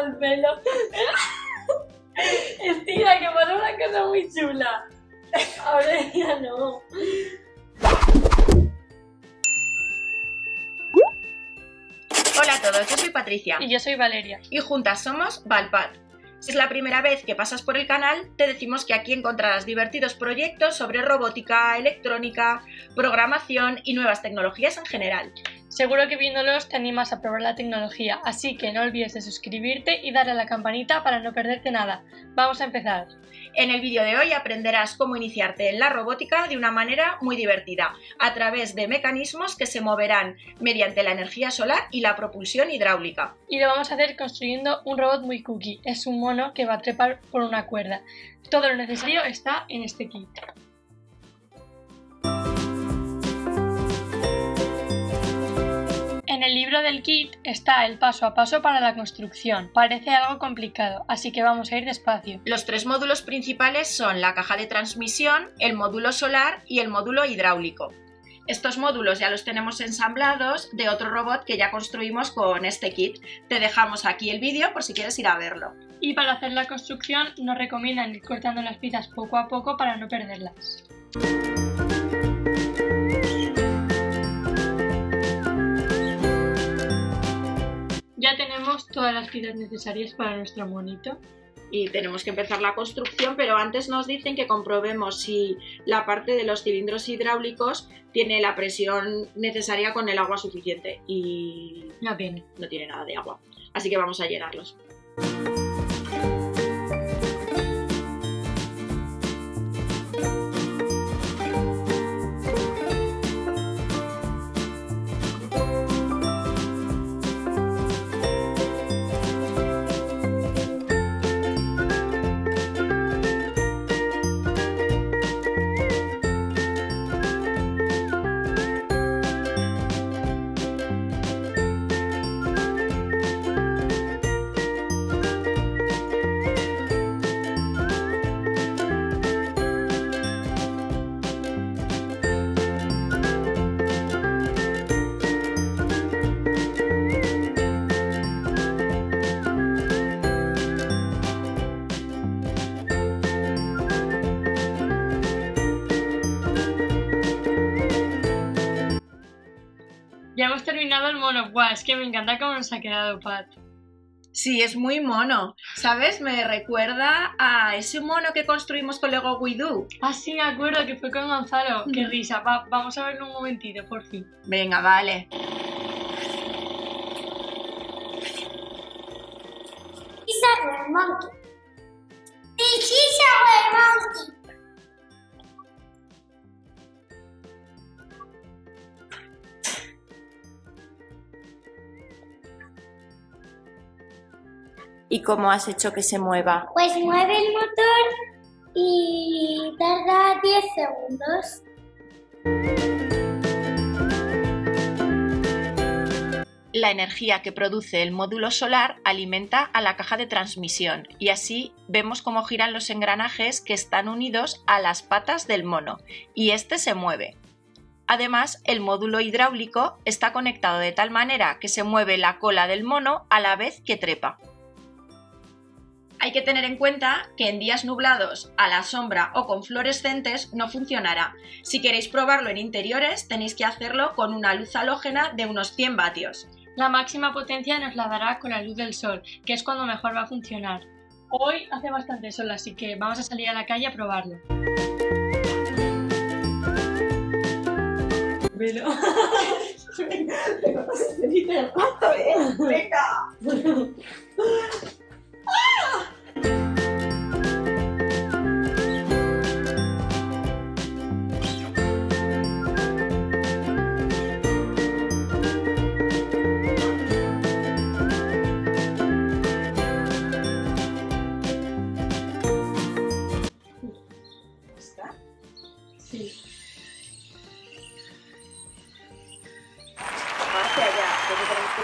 todo el pelo. Estira, que paró una cosa muy chula. Ahora ya no. Hola a todos, yo soy Patricia. Y yo soy Valeria. Y juntas somos ValPat. Si es la primera vez que pasas por el canal, te decimos que aquí encontrarás divertidos proyectos sobre robótica, electrónica, programación y nuevas tecnologías en general. Seguro que viéndolos te animas a probar la tecnología, así que no olvides de suscribirte y darle a la campanita para no perderte nada. ¡Vamos a empezar! En el vídeo de hoy aprenderás cómo iniciarte en la robótica de una manera muy divertida, a través de mecanismos que se moverán mediante la energía solar y la propulsión hidráulica. Y lo vamos a hacer construyendo un robot muy cookie, es un mono que va a trepar por una cuerda. Todo lo necesario está en este kit. En el libro del kit está el paso a paso para la construcción. Parece algo complicado, así que vamos a ir despacio. Los tres módulos principales son la caja de transmisión, el módulo solar y el módulo hidráulico. Estos módulos ya los tenemos ensamblados de otro robot que ya construimos con este kit. Te dejamos aquí el vídeo por si quieres ir a verlo. Y para hacer la construcción nos recomiendan ir cortando las piezas poco a poco para no perderlas. Ya tenemos todas las piezas necesarias para nuestro monito. Y tenemos que empezar la construcción, pero antes nos dicen que comprobemos si la parte de los cilindros hidráulicos tiene la presión necesaria con el agua suficiente. Y no tiene nada de agua, así que vamos a llenarlos. Ya hemos terminado el mono. ¡Guau! Es que me encanta cómo nos ha quedado, Pat. Sí, es muy mono. ¿Sabes? Me recuerda a ese mono que construimos con Lego We Do. Ah, sí, me acuerdo que fue con Gonzalo. ¡Qué risa! Va, vamos a verlo un momentito, por fin. Venga, vale. ¿Y cómo has hecho que se mueva? Pues mueve el motor y tarda 10 segundos. La energía que produce el módulo solar alimenta a la caja de transmisión y así vemos cómo giran los engranajes que están unidos a las patas del mono y este se mueve. Además, el módulo hidráulico está conectado de tal manera que se mueve la cola del mono a la vez que trepa. Hay que tener en cuenta que en días nublados, a la sombra o con fluorescentes no funcionará. Si queréis probarlo en interiores, tenéis que hacerlo con una luz halógena de unos 100 vatios. La máxima potencia nos la dará con la luz del sol, que es cuando mejor va a funcionar. Hoy hace bastante sol, así que vamos a salir a la calle a probarlo. Velo. ¡Venga!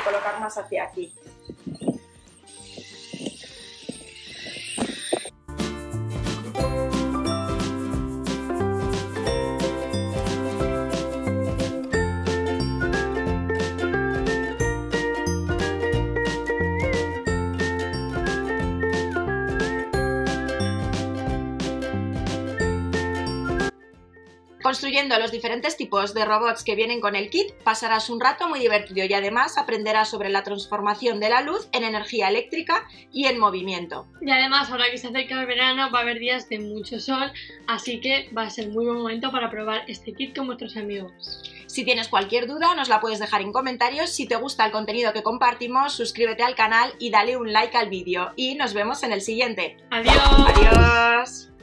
Colocar más hacia aquí. Construyendo los diferentes tipos de robots que vienen con el kit, pasarás un rato muy divertido y además aprenderás sobre la transformación de la luz en energía eléctrica y en movimiento. Y además, ahora que se acerca el verano, va a haber días de mucho sol, así que va a ser muy buen momento para probar este kit con vuestros amigos. Si tienes cualquier duda, nos la puedes dejar en comentarios. Si te gusta el contenido que compartimos, suscríbete al canal y dale un like al vídeo. Y nos vemos en el siguiente. ¡Adiós! ¡Adiós!